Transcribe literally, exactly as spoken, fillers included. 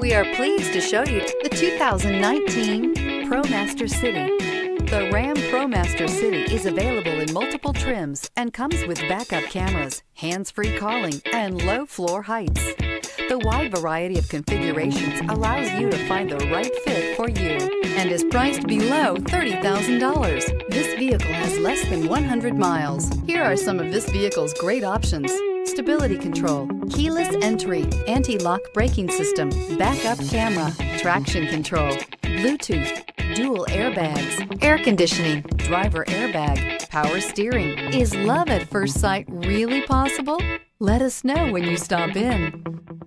We are pleased to show you the two thousand nineteen ProMaster City. The Ram ProMaster City is available in multiple trims and comes with backup cameras, hands-free calling, and low floor heights. The wide variety of configurations allows you to find the right fit for you and is priced below thirty thousand dollars. This vehicle has less than one hundred miles. Here are some of this vehicle's great options: stability control, keyless entry, anti-lock braking system, backup camera, traction control, Bluetooth, dual airbags, air conditioning, driver airbag, power steering. Is love at first sight really possible? Let us know when you stop in.